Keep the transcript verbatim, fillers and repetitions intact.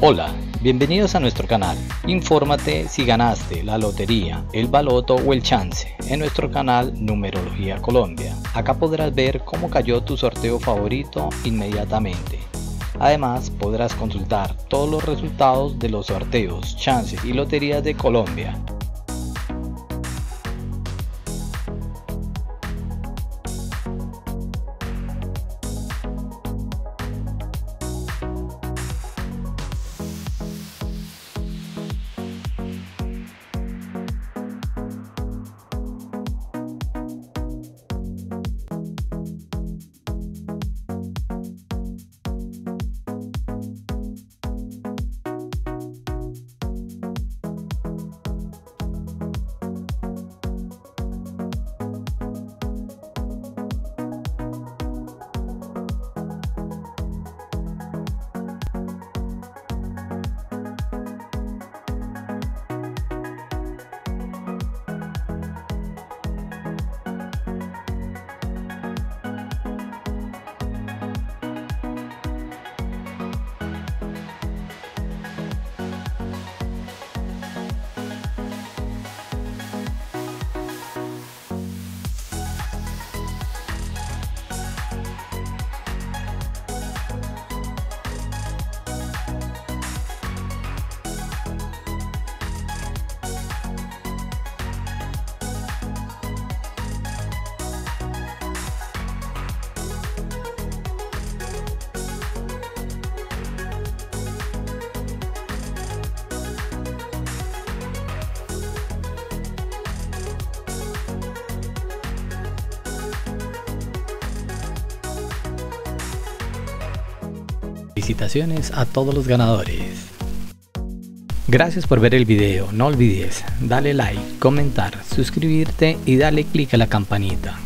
Hola, bienvenidos a nuestro canal. Infórmate si ganaste la lotería, el baloto o el chance en nuestro canal Numerología Colombia. Acá podrás ver cómo cayó tu sorteo favorito inmediatamente. Además, podrás consultar todos los resultados de los sorteos, chances y loterías de Colombia. Felicitaciones a todos los ganadores. Gracias por ver el video. No olvides darle like, comentar, suscribirte y darle clic a la campanita.